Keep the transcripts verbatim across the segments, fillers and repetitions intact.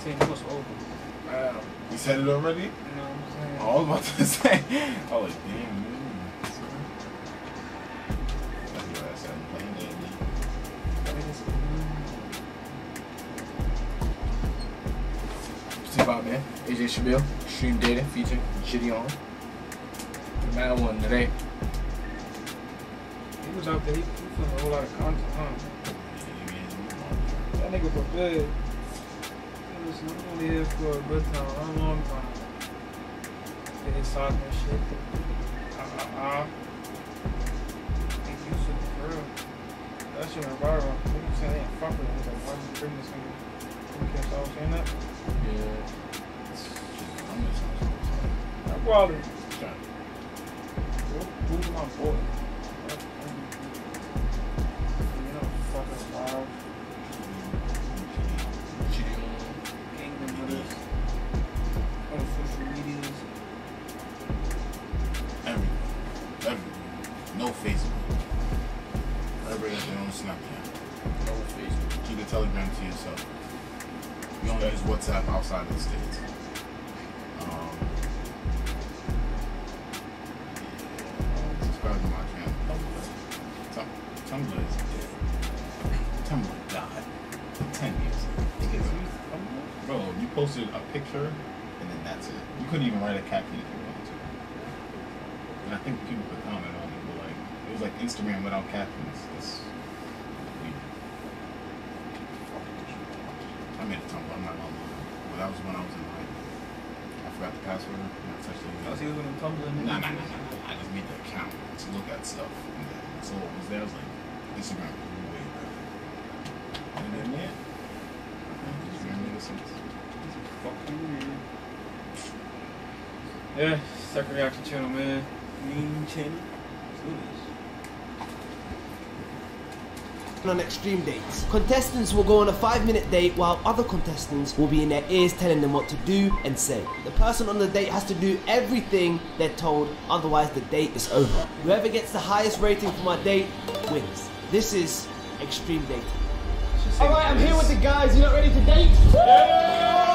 saying it was over. Wow. You said it already? No, I'm saying. I was about to say. I was like, damn. What's about, man? A J Shabeel, Stream Data, featuring Jidion. The Mad One today. He was out there, he put a whole lot of content, huh? That nigga prepared. He was only here for a good time, a long time. Did his talking and shit. Uh uh uh. Think you should be real. That shit went viral. What you saying? They ain't fuck with him. He's like, why you bring this nigga? You can't stop saying that? Yeah. I'm just saying. I'm probably. Who's my boy? You know, fucking wild. Telegram to yourself. You only use WhatsApp outside of the States. Um, yeah. Subscribe to my channel. Tumblr. Tumblr is dead. Tumblr died. ten years ago. Bro, you posted a picture and then that's it. You couldn't even write a caption if you wanted to. And I think people could comment on it, but like, it was like Instagram without captions. That's, I made a Tumblr, I'm not gonna lie. Well, that was when I was in like, I forgot the password. I touched it. I was even on Tumblr. Nah, nah, nah, nah. I just made the account to look at stuff. And then, so it was there. I was like, Instagram was way better. And then yeah, Instagram made a sense. Fucking weird. Yeah, second reaction channel, man. Mean channel. Let's do this. On extreme dates. Contestants will go on a five minute date while other contestants will be in their ears telling them what to do and say. The person on the date has to do everything they're told, otherwise the date is over. Whoever gets the highest rating from our date wins. This is extreme dating. Alright, I'm here with the guys. You not ready to date? Yeah!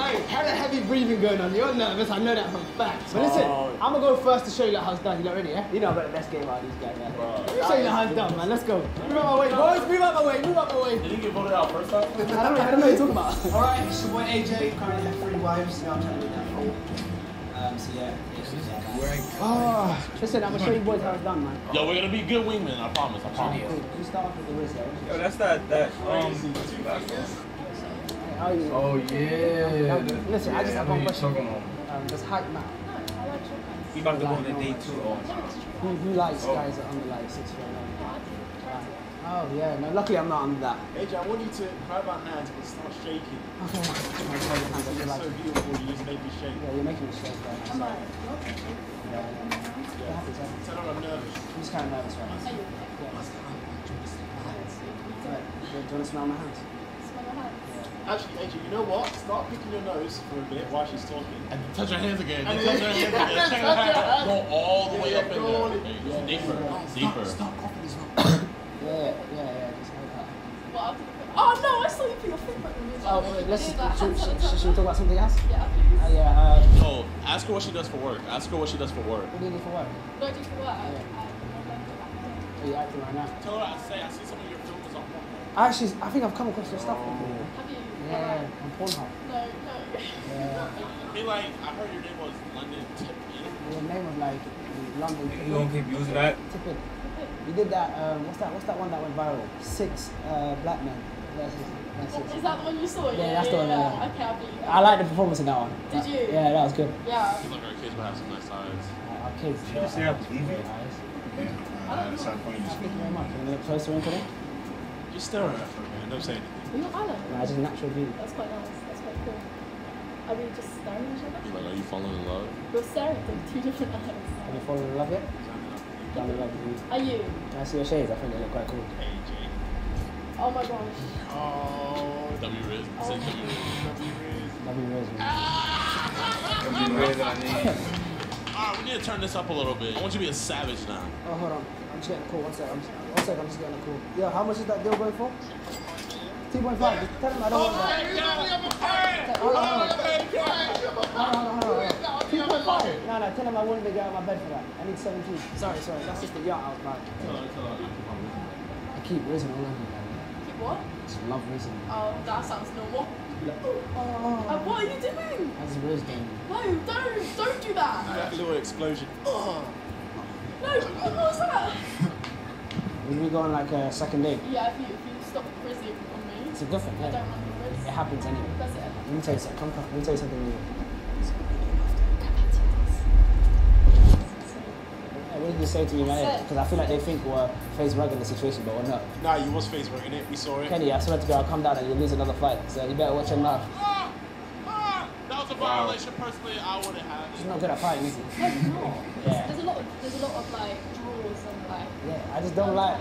Hey, hella heavy breathing going on. You're nervous, I know that for a fact. But listen, I'm gonna go first to show you like, how it's done. You not ready, yeah? You know about the best game out of these guys, man. Bro. Let me show you how it's done, man. Let's go. Move out my way, boys. Move out my way. Move out my way. Did you get voted out first time? I don't know. I don't know what you're talking about. All right, it's your boy A J. Currently have three wives. Now I'm trying to do that. Um, so yeah. Oh, listen, I'm gonna show you boys how it's done, man. Yo, we're gonna be good wingmen. I promise. I promise. You start off with the whiz, though. Yo, that's that. That um. Oh yeah. Listen, I just have one question. Um, just hype now. We about to go on a date too. Who likes guys that are under like six right now? Oh yeah, no, luckily I'm not under that. A J, I want you to grab our hands but start shaking. Okay. You're so beautiful, you just make me shake. Yeah, you're making me shake, right? I'm like, yeah, yeah. So I'm nervous. I'm just kind of nervous right now. Do you want to smell my hands? Actually, A J, you know what? Start picking your nose for a bit while she's talking. And then touch her hands again. And then touch her hands again. Check her hands. Go all the way up in there. Deeper. Deeper. Stop coughing as well. Yeah, yeah, yeah. Just hold that. Well, oh, no, I saw you put your finger in the oh, let's just... Should we talk about something else? Yeah, please. Uh, yeah, uh... No, ask her what she does for work. Ask her what she does for work. What do you do for work? What do you do for work? Are you acting right now? Tell her I say, I see some of your films on Actually, I think I've come across your stuff before. Have you? Yeah, on Pornhub. No, no. Yeah. He like, I heard your name was London Tip. Your name was like London Tip. You don't keep using that? Tip it. You did that, um, what's that, what's that one that went viral? Six uh, black men. That's, that's six. Is that the one you saw? Yeah, yeah that's the one. Yeah. Yeah. Okay, I'll be. I like the performance in that one. Did that, you? Yeah, that was good. Yeah. Seems like our kids will have some nice eyes. Uh, our kids. Did you just say I believe it? Yeah. At some point, you just Thank you very much. Can you look closer in today? Just stare at her for a minute, don't say anything. Are you on island? No, it's just natural view. That's quite nice. That's quite cool. Are we just staring at each other? Like, are you falling in love? We're staring from two different eyes. Have you fallen in love yet? I'm in love with you. Are you? I see your shades. I think they look quite cool. A J. Oh my gosh. Oh. W Riz. Oh. Say W Riz. W Riz. W Riz. W Riz. Alright, we need to turn this up a little bit. I want you to be a savage now. Oh, hold on. I'm just getting a call. One second. One second. I'm just getting a call. Yeah, how much is that deal going for? two point five. I don't want that. Hold on, hold on, hold on. two point five. No, no, tell him I wanted to get out of my bed for that. I need seventeen. Sorry, sorry. That's just the yacht I was buying. I keep risen all over you. Keep what? Just love risen. Oh, that sounds normal. Oh. Uh, what are you doing? That's risen. No, don't. Don't do that. That little explosion. Oh. No, what was that? When we go on like a second date. Yeah, if you, if you stop frizzing on me. It's a good thing. I don't want the frizz. It happens anyway. Does it ever? Let me tell you something. Come, come. Let me tell you something new. Hey, what did you say to me, man? Because I feel like they think we're face rugging the situation, but we're not. Nah, you was face rugging it. We saw it. Kenny, I swear to God, I'll come down and you'll lose another fight. So you better watch your mouth. Ah, ah, that was a violation. Wow. Personally, I wouldn't have. She's not good at fighting, is it? No, she's not. Yeah. There's a lot of, there's a lot of like. Yeah, I just don't like,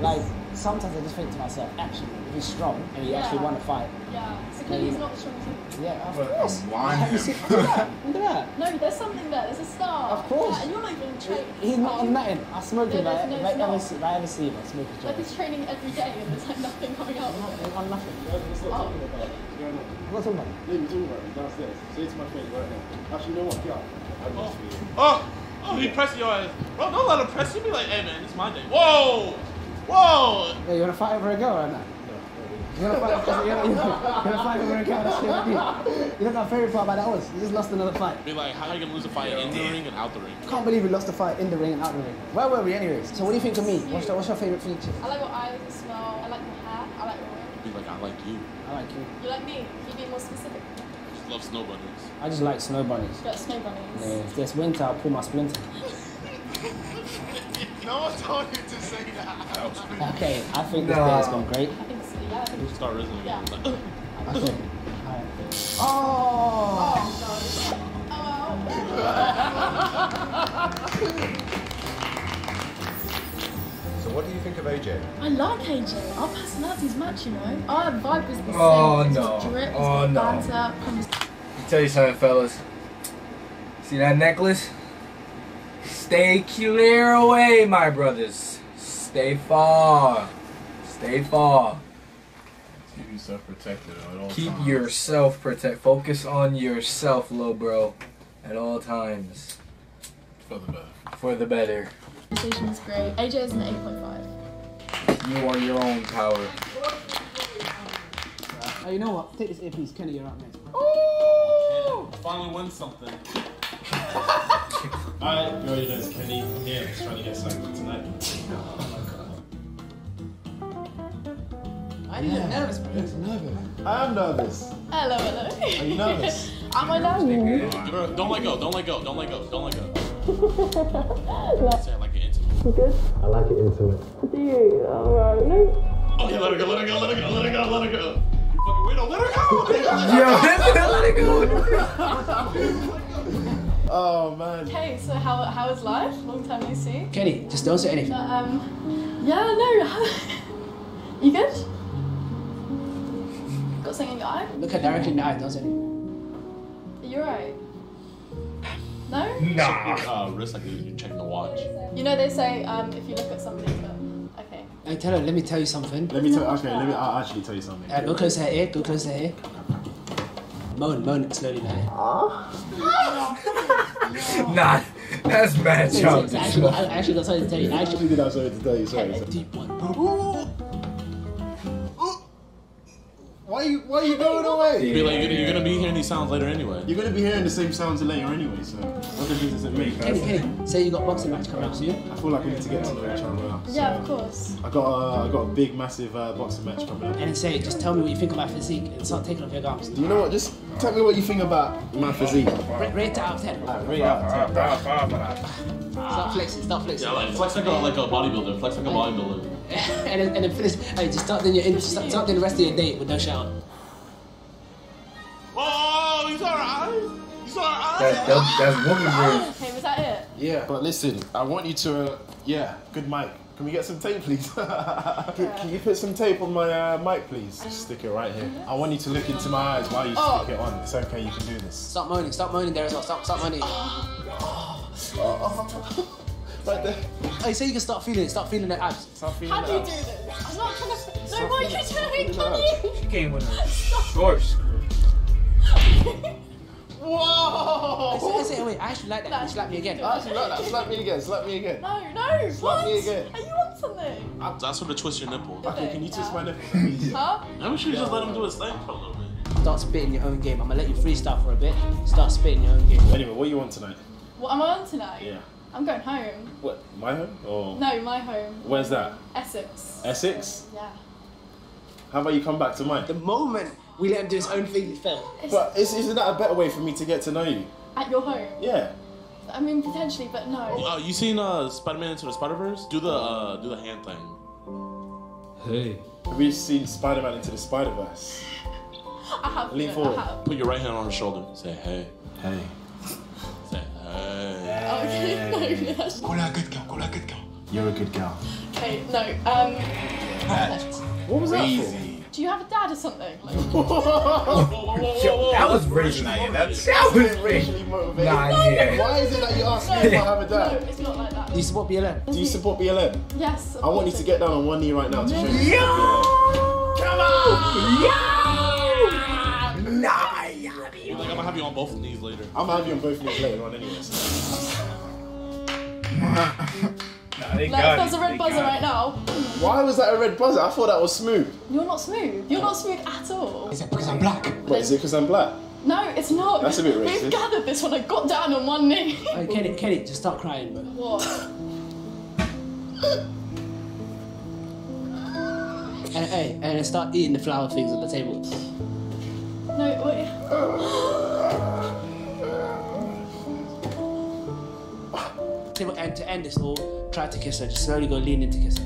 like, sometimes I just think to myself, actually, if he's strong and he yeah. actually won a fight. Yeah, so clearly he's not the strongest one. Yeah, of but course. Why? Have you seen, look at that, look at that. No, there's something there, there's a star. Of course. Yeah, and you're not even training. He's not on nothing. I smoke him, like, no, like, never see, like, ever see him, I smoke him. Like, he's training every day and there's like nothing coming out. I'm on nothing. No, we're still talking about it. What's going on? What's talking about it? No, we're talking about it downstairs. Say to my face right now. Actually, you know what? Get up. I'm not feeling it. Oh! Oh, he pressed your ass. Bro, don't let him press you. Be like, hey man, it's my day. Whoa! Whoa! Yeah, you wanna fight over a girl right now? You wanna fight over a girl? You wanna fight over a girl? That's the idea. You know what my favorite part about that was? You just lost another fight. Be like, how are you gonna lose a fight in the ring and out the ring? Can't believe we lost a fight in the ring and out the ring. Where were we anyways? So what do you think of me? What's your, what's your favorite feature? I like your eyes, your smell. I like your hair. I like your ring. Be like, I like you. I like you. You like me? You be more specific. I love snow bunnies. I just like snow bunnies. You like snow bunnies? Yeah, if there's winter, I'll pull my splinter. No one told you to say that. Okay, I think no. This day has gone great. I think so, yeah. I think we'll start risen again. Yeah. Okay. Alright. Oh! Oh, no. Oh. So what do you think of A J? I like A J. Our personalities match, you know. Our vibe is the same. Oh, no. It's drip, oh, no. Banter, tell you something, fellas. See that necklace? Stay clear away, my brothers. Stay far. Stay far. Keep yourself protected at all Keep times. Keep yourself protected. Focus on yourself, little bro. At all times. For the better. For the better. The conversation is great. A J is an eight point five. You are your own power. Oh, you know what? Take this earpiece. Kenny, you're up next. Ooh! I finally won something. Alright, you already know it's Kenny. Yeah, I'm trying to get something tonight. Oh my god. I yeah. nervous, bro. He's nervous. I am nervous. Hello, hello. Are you nervous? Am I nervous? Don't, don't let go, don't let go, don't let go, don't let go. Say I like it intimate. You good? I like it intimate. Do you? Alright, no. Oh yeah, let her go, let her go, let her go, let her go, let her go. Fucking widow, let her go! Let her go. Yo, let her go! Oh man. Okay, so how how is life? Long time no see. Kenny, just don't say anything. But, um, yeah, no. You good? Got something in your eye? Look her directly in the eye, don't say anything. Are you alright? No? Nah. Your uh, wrist like you're checking the watch. You know they say um, if you look at somebody, but okay. Hey, tell her, let me tell you something. Let me tell okay, let me I'll actually tell you something. Uh, go close her ear, go close her ear. Moan, moan slowly now. Oh. Nah, that's bad job. I actually got, I actually got something to tell you. I actually did have something to tell you, sorry. sorry. Deep one. Ooh. Ooh. Why are you why are you going away? Be like, you're, you're gonna be hearing these sounds later anyway. You're gonna be hearing the same sounds later anyway, so what difference does it make? Kenny, Kenny, say you got boxing match coming up soon. I feel like we need to get to each other. Yeah, of course. I got a, I got a big, massive uh, boxing match coming up. And say, just tell me what you think about physique and start taking off your gums. You know what? Just tell me what you think about my physique. Rate, rate it out of ten. Uh, rate it out of ten. Stop flexing. Stop flexing. Yeah, like flex like a like a bodybuilder. Flex like a bodybuilder. and then and then finish. Hey, just start doing your in, start, start doing the rest of your date with no shout. Oh, you saw her eyes. You saw her eyes. That, that, that's woman growth. Hey, was that it? Yeah, but listen, I want you to. Uh, yeah, good mic. Can we get some tape, please? can, can you put some tape on my uh, mic, please? Just stick it right here. I want you to look into my eyes while you oh. stick it on. It's okay, you can do this. Stop moaning. Stop moaning there as well. Stop, stop moaning. Oh. Oh. Oh. Right there. I say you can start feeling it. Start feeling the abs. Start feeling How do you abs. do this? I'm not trying to... No, what you're doing, can you? Game winner. Stop. Gross. Whoa! I say, I say, wait, I actually like that. No, slap me again. I actually like that. Slap me again. Slap me again. No, no. Slap what? me again. Are you on something? I, I sort of twist your nipple. Did okay, it? can you yeah. twist my nipple? Huh? Why don't you yeah. just let him do his thing for a little bit? Start spitting your own game. I'm gonna let you freestyle for a bit. Start spitting your own game. Anyway, what do you want tonight? What am I on tonight? Yeah. I'm going home. What? My home? Or no, my home. Where's that? Essex. Essex? Yeah. How about you come back to mine? The moment we let him do his own thing, he fell. But isn't that a better way for me to get to know you? At your home? Yeah. I mean, potentially, but no. Oh, you seen uh, Spider-Man Into the Spider-Verse? Do the uh, do the hand thing. Hey. Have you seen Spider-Man Into the Spider-Verse? I have. Lean it, forward. I have. Put your right hand on his shoulder. Say hey. Hey. Say hey. Hey. Oh, okay. No, that's... Call her a good girl. Call her a good girl. You're a good girl. Okay. No. Um. That's what was that for? Do you have a dad or something? Like, whoa, whoa, whoa, whoa, whoa. That was racially motivated. That was racially motivated. Nah, no, yeah. Why is it that you ask me if I have a dad? No, it's not like that. Do you support B L M? Do you support B L M? Yes. I want you to get down on one knee right now to show you. Yo! Come on! Yo! Nah, yeah, I'm gonna have you on both knees later. I'm gonna have you on both knees later on anyway. So. Nah, like, there's a red buzzer right now. Why was that a red buzzer? I thought that was smooth. You're not smooth. You're not smooth at all. Is it because I'm black? Wait, is it because I'm black? No, it's not. That's a bit racist. We've gathered this when I got down on one knee. Oh, Kenny, Kenny, just start crying, man. What? and, hey, and start eating the flower things on the table. No, wait. And to end this all, try to kiss her. Just slowly go lean in to kiss her.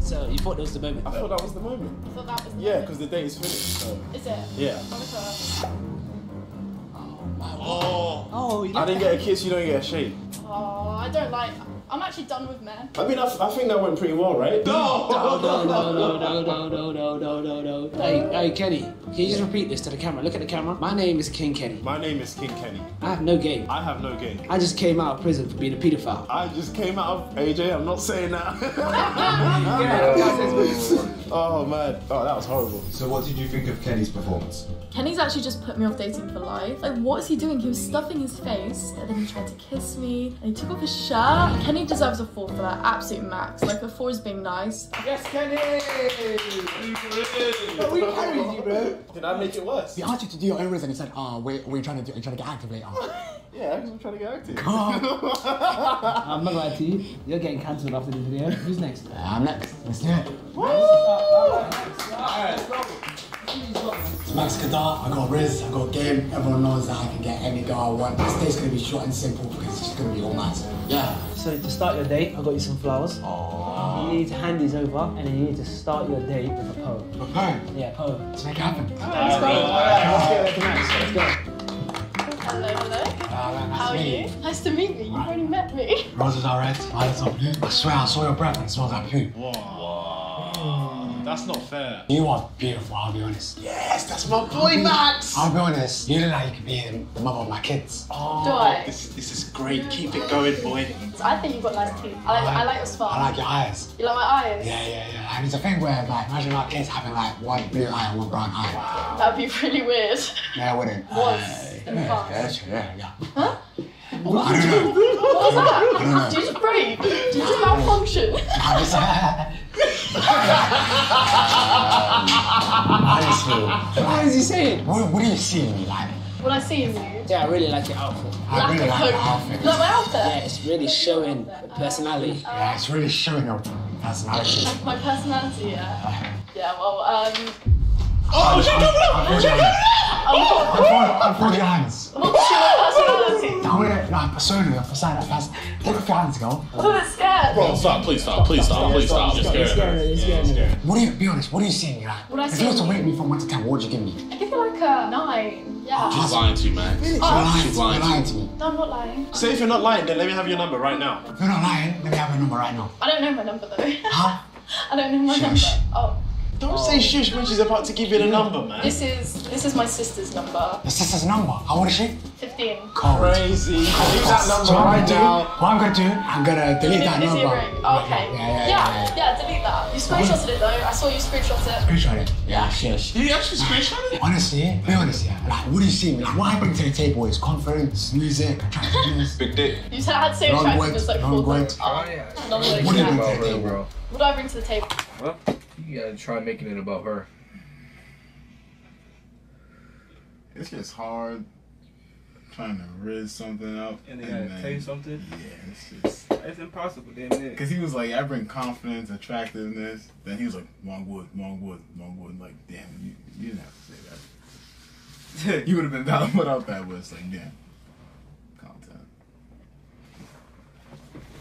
So you thought that was the moment? I thought that was the moment. I thought that was the yeah, because the date is finished. So. Is it? Yeah. Oh my oh. oh you I didn't get a kiss, you don't get a shave. Oh, I don't like. I'm actually done with men. I mean, I, I think that went pretty well, right? No! No, no, no, no, no, no, no, no, no, no, no. Hey, hey, Kenny, can you just repeat this to the camera? Look at the camera. My name is King Kenny. My name is King Kenny. I have no game. I have no game. I just came out of prison for being a pedophile. I just came out of... A J, I'm not saying that. Oh, man. Oh, that was horrible. So what did you think of Kenny's performance? Kenny's actually just put me off dating for life. Like, what is he doing? He was stuffing his face, and then he tried to kiss me, and he took off his shirt. Kenny He deserves a four for that, absolute max. Like a four is being nice. Yes, Kenny! But we carried you, bro. Did I make it worse? We asked you to do your own reason. You said, "Ah, oh, we're we're trying to do, we're trying to get active later." Yeah, because I'm trying to get active. I'm not lying to you. You're getting cancelled after this video. Who's next? Uh, I'm next. Let's do it. Woo! Max Kadar, I got Riz, I got game. Everyone knows that I can get any girl I want. This day's gonna be short and simple because it's just gonna be all nice. Yeah. So to start your date, I got you some flowers. Aww. You need to hand these over, and then you need to start your date with a poem. A poem? Yeah, poem. Let's make it happen. Oh, let's go. Let's go. Let's go. Hello, hello. Uh, nice How are you? you? Nice to meet you. You've right. already met me. Roses are red, violets are blue. I swear I saw your breath and smelled that poo. That's not fair. You are beautiful, I'll be honest. Yes, that's my boy, Max! I'll be honest, you look like you could be the mother of my kids. Oh, do I? This, this is great. Keep it going, boy. I think you've got nice teeth. I like, I like your smile. I like your eyes. You like my eyes? Yeah, yeah, yeah. And it's a thing where, like, imagine our kids having, like, one blue eye and one brown eye. Wow. That'd be really weird. Yeah, wouldn't it? Once. Uh, yeah, yeah, that's true, yeah, yeah. Huh? What? I don't know. What was that? Did you just break? Did you just malfunction? I was like... Honestly. Why is he saying? What, what do you see in me like? What I see in you? Yeah, I really like your outfit. I Lack really like your outfit. Like my outfit? Yeah, it's really showing personality. Uh, yeah, it's really showing your personality. Like my personality, yeah. Yeah, well, um... Oh, check it out! Check it out! I'm folding your hands. What's your personality? No, we're not persona, I'm persona. Take off your hands, girl. I'm a bit scared. Bro, stop, please stop, please stop, please stop. You're scared. What do you, be honest, what do you see in me like? What I see? If you were to rate me from one to ten, what would you give me? I give you like a nine. Yeah. She's lying to you, man. She's lying to me. No, I'm not lying. So if you're not lying, then let me have your number right now. If you're not lying, let me have your number right now. I don't know my number though. Huh? I don't know my number. Oh. Don't say shush when she's about to give you the number, man. This is this is my sister's number. Your sister's number? How old is she? fifteen. Crazy. Crazy. So what I'm gonna do, what I'm gonna do, I'm gonna delete that number. Oh, okay. Yeah, yeah, yeah, yeah, yeah. yeah, delete that. You screenshotted it though. I saw you screenshot it. Screenshot it. Yeah, yes. Did you actually screenshot it? Honestly, be honest, yeah. Like, what do you see? Like, what I bring to the table is confidence, music, attractiveness. Big dick. You said I had the same attractiveness like four times. Oh yeah. What do you bring to the table? What do I bring to the table? Well, you gotta try making it about her. It's just hard trying to rid something up. And they gotta tell you something? Yeah, it's just... It's impossible, damn it. Because he was like, I bring confidence, attractiveness. Then he was like, wrong wood, wrong wood, wrong wood. Like, damn, you, you didn't have to say that. You would have been down without that was like, damn. Content.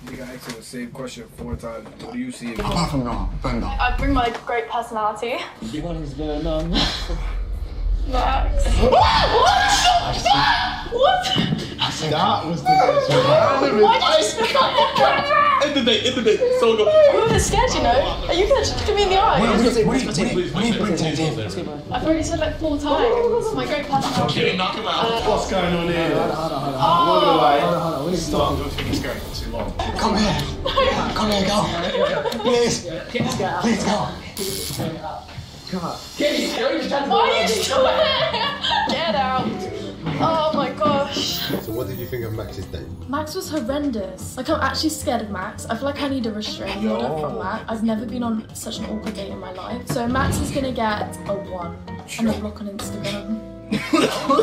You got asked the same question four times. What do you see? Apart from wrong, I bring my great personality. You want who's going on? Max. What? What? What? That was the best one. Why did you speak like that? End the day, end the day. So go. We were scared, you know. Are you gonna just look me in the eye? I've already said like four times. My great partner. Okay, knock him out. What's going on here? Oh. What do I? Stop. Don't think it's going too long. Come here. Come here, go. Please. Please go. Come on. Get you scared? Why are you still there? Get out. Oh my gosh. So what did you think of Max's date? Max was horrendous. Like, I'm actually scared of Max. I feel like I need a restraining order from Max. I've never been on such an awkward date in my life. So Max is gonna get a one. And a block on Instagram. Uh,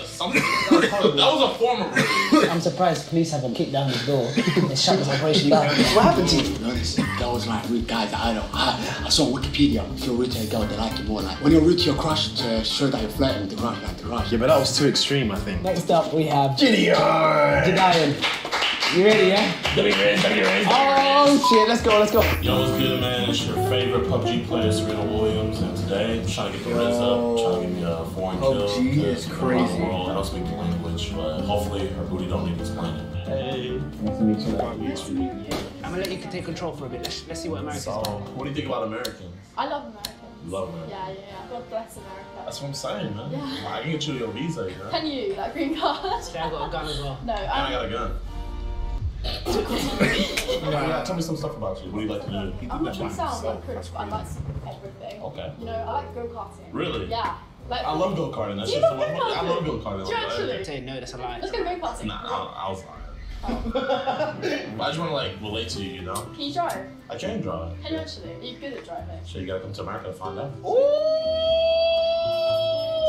that was a form of rape. I'm surprised police haven't kicked down the door and shut this operation down. What happened to you? No, listen, that was like rude guys that I know. I, I saw on Wikipedia, if you're rude to a girl, they like you more. Like, when you're rude to your crush to show that you're flirting, they rush, like, they rush. Yeah, but that was too extreme, I think. Next up, we have... Jidion! Jidion. You ready, yeah? W-Raise, W-Raise, oh, shit, let's go, let's go. Yo, what's good, man? It's your favorite P U B G player, Serena Williams, and today I'm trying to get the reds up, trying to get the uh, foreign kill. P U B G is crazy. World. I don't speak the language, but hopefully her booty don't need to explain it. Hey. Nice to meet you. Nice to meet you. I'm gonna let you take control for a bit. Let's, let's see what Americans so, do. What do you think about Americans? I love Americans. Love America. Yeah, yeah, yeah. God bless America. That's what I'm saying, man. Yeah. Well, I can get you your visa, you know? Can you? That green card? So I got a gun as well. No, and I got a gun. You know, yeah, tell me some stuff about you. What do you like to do? I'm not trying to sound like crude, but I like everything. Okay. You know, I like go-karting. Really? Yeah. Like, I love go-karting. That's just the one. I love go-karting. Do you actually? Say no, that's a lie. Let's go go-karting. Nah, I was lying. Oh. I just want to like relate to you, you know? Can you drive? I can drive. Can you actually? Are you good at driving? So you gotta come to America to find out.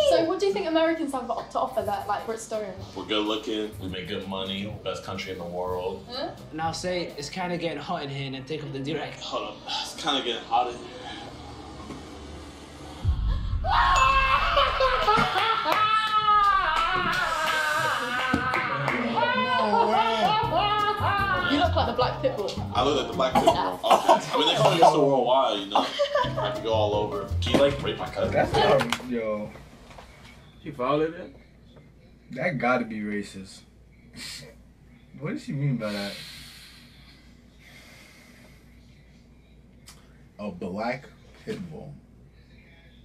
So what do you think Americans have to offer that like we're storing? We're good looking, we make good money, best country in the world. Huh? And I'll say it's kind of getting hot in here and then take up the direct. Hold up, it's kind of getting hot in here. You look like the black pitbull. I look like the black pitbull. Okay. I mean, they call me Mister Worldwide, you know? I can go all over. Can you like rape my cousin? That's not, yo. She followed it? That gotta be racist. What does she mean by that? A black pit bull.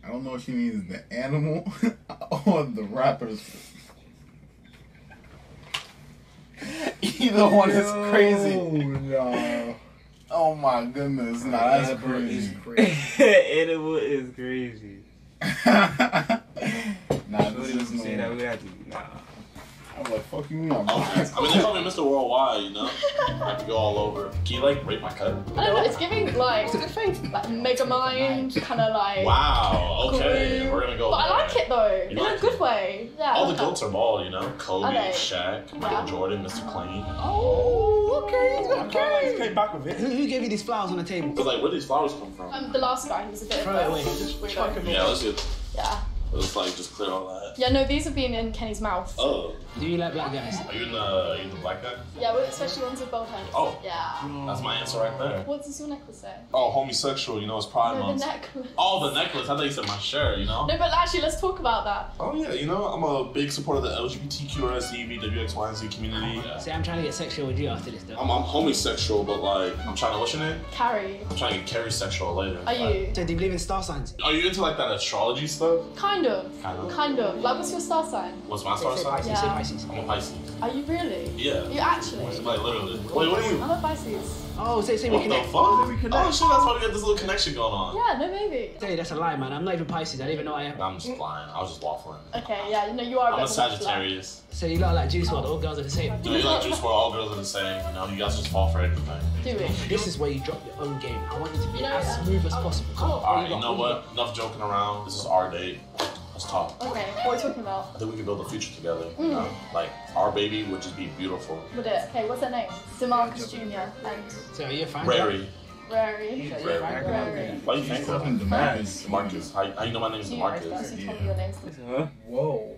I don't know if she means the animal or the rappers. Either one is crazy. Oh no. Oh my goodness. Nah, that's that crazy. crazy. Animal is crazy. Nah, this is no say that we had to. Nah. I'm like, fuck you, I'm okay. I mean, they call me Mister Worldwide, you know? I could go all over. Can you, like, rape my cut? I don't know, it's giving, like, it's a good thing. Like, Megamind, kind of like... Wow, okay, cool. We're gonna go... But I like it, though. You in like a good it? way. Yeah. All the goats are bald, you know? Kobe, okay. Shaq, Michael yeah. Jordan, Mister Clean. Oh, okay, okay. okay back with it. Who, who gave you these flowers on the table? Because, like, where did these flowers come from? Um, the last guy, he was a bit of a... Yeah, let's get... Yeah. It's like just clear all that. Yeah, no, these have been in Kenny's mouth. Oh. Do you like black guys? Are you in the, are you in the black guy? Yeah, well, especially ones with bald heads. Oh. Yeah. Mm. That's my answer right there. What does your necklace say? Oh, homosexual, you know, it's Pride Month. No, the necklace. Oh, the necklace. I thought you said my shirt, you know? No, but actually, let's talk about that. Oh, yeah, you know, I'm a big supporter of the L G B T Q R S E V W X Y and Z community. Yeah. See, I'm trying to get sexual with you after this, though. I'm, I'm homosexual, but like, I'm trying to, what's your name? Carrie. I'm trying to get Carrie sexual later. Are you? Like, so, do you believe in star signs? Are you into like that astrology stuff? Kind Kind of. Kind of. Kind of. Like, what's your star sign? What's my star sign? Yeah. Pisces. I'm a Pisces. Are you really? Yeah. You actually? Like, literally. Wait, what are you? I'm a Pisces. Oh, so, so we what connect. What the fuck? Oh, shit, that's why we got this little connection going on. Yeah, no, maybe. Hey, that's a lie, man. I'm not even Pisces. I didn't even know I am. I'm just lying. I was just waffling. Okay, yeah, you know, you are a I'm a Sagittarius. So you lot like Juice world, all girls are the same. Dude, you like Juice world, all girls are the same. You know, you guys just fall for everything. Do it. This is where you drop your own game. I want you to be as smooth as possible. Alright, you know what? Enough joking around. This is our day. Let's talk. Okay, what are we talking about? I think we can build a future together. Mm. You know? Like, our baby would just be beautiful. Would it? Okay, what's her name? Demarcus Junior and... So, are you a fan? Rary. Rary. Rary. Rary. Rary. Why are you thinking of Demarcus? Demarcus. How, how you know my name is Demarcus? Yeah. Yeah. Huh? Whoa.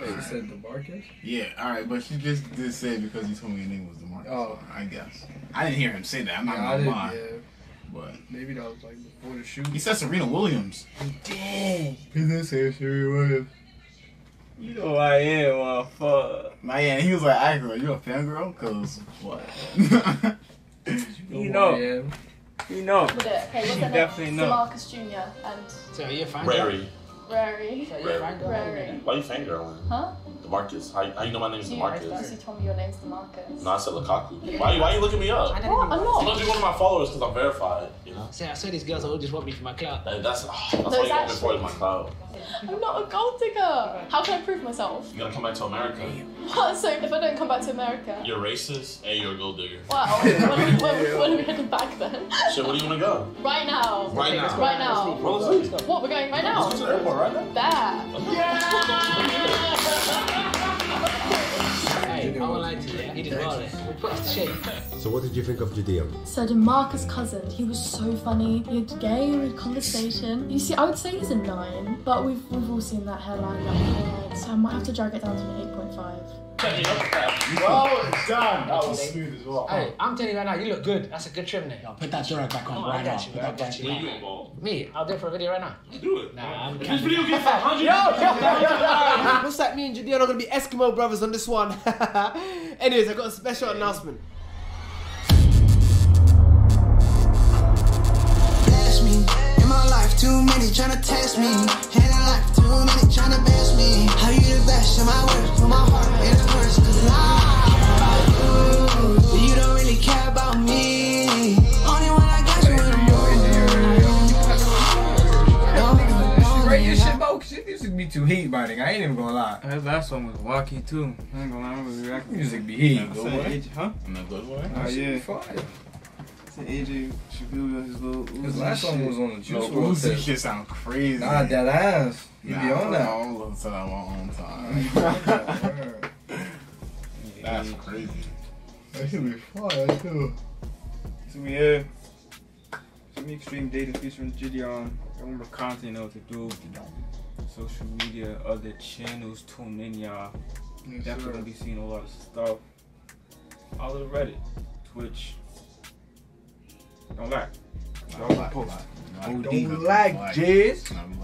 Wait, you said Demarcus? Yeah, alright, but she just did say because you told me your name was Demarcus. Oh. I guess. I didn't hear him say that. I'm not yeah, gonna lie. Yeah. But maybe that was like before the shoot. He said Serena Williams. He did. He did say Serena Williams. You know who I am, motherfucker. Nah, yeah, he was like, I girl, you a fangirl? Cause what? You know. You know. You know. Okay, what's she definitely know. Marcus Junior and. So are you a fangirl? Rary. Rary. So Rary. Rary. Why are you fangirling? Huh? Demarcus. How, how you know my name's Demarcus? Because you told me your name's Demarcus. No, I said Lukaku. Why, why are you looking me up? I don't what? I'm not. I'm not just one of my followers because I'm verified, you know? See, I said these girls all just want me for my clout. That, that's oh, that's no, why you want me for is my clout. I'm not a gold digger. How can I prove myself? You gotta come back to America. What? So if I don't come back to America? You're racist and you're a gold digger. Wow. When are we, when, when are we heading back then? Shit, where do you want to go? Right now. Right now. Right now. What? We're going right now? Let's go to the airport right now. There. Yeah! I won't lie to you, he did well there. Put us to shame. So what did you think of Jidion? So Demarcus' cousin, he was so funny. He had game, he had conversation. You see, I would say he's a nine, but we've we've all seen that hairline, that hairline. So I might have to drag it down to an eight point five. Well done. That was smooth as well. Hey, I'm telling you right now, you look good. That's a good trim there. Yo, put that durag back on. Oh, right I got you. Put I got that you. Right right me, I'll do it for a video right now. Do it. Nah, I'm this video gets one hundred. Yo, yo, yo, yo. Looks like me and Jidion are gonna be Eskimo brothers on this one. Anyways, I got a special yeah. announcement. Ask me in my life, too many trying to test me. In my life, too many trying to bash me. How you the best in my words, for my heart. You don't really care about me. Only when I got you in the morning. Right, your shit, bro. Shit, music be too heat biting. I ain't even gonna lie. That last one was wacky too. I ain't gonna lie. Music be heat. Good boy, huh? I'm a good boy. Oh yeah. A J Shabeel with his little Uzi. His last one was on the Juice world. Uzi shit sound crazy. Nah, that ass. You be on that. I don't listen to that one on time. That's crazy. That should be fire too. So we have some extreme data featuring Jidion. Remember content, you know what to do. Social media, other channels, tune in y'all. Yes, definitely sure. Gonna be seeing a lot of stuff. All of the Reddit, Twitch. Don't lie. Don't lie. Don't lie. Don't lie, Jizz.